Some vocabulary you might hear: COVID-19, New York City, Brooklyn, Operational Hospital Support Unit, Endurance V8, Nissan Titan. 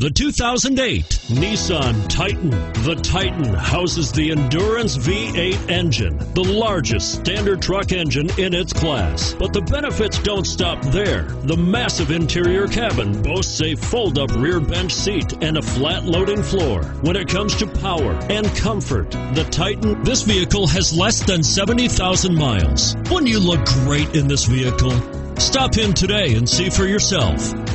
The 2008 Nissan Titan. The Titan houses the Endurance V8 engine, the largest standard truck engine in its class. But the benefits don't stop there. The massive interior cabin boasts a fold-up rear bench seat and a flat loading floor. When it comes to power and comfort, the Titan, this vehicle has less than 70,000 miles. Wouldn't you look great in this vehicle? Stop in today and see for yourself.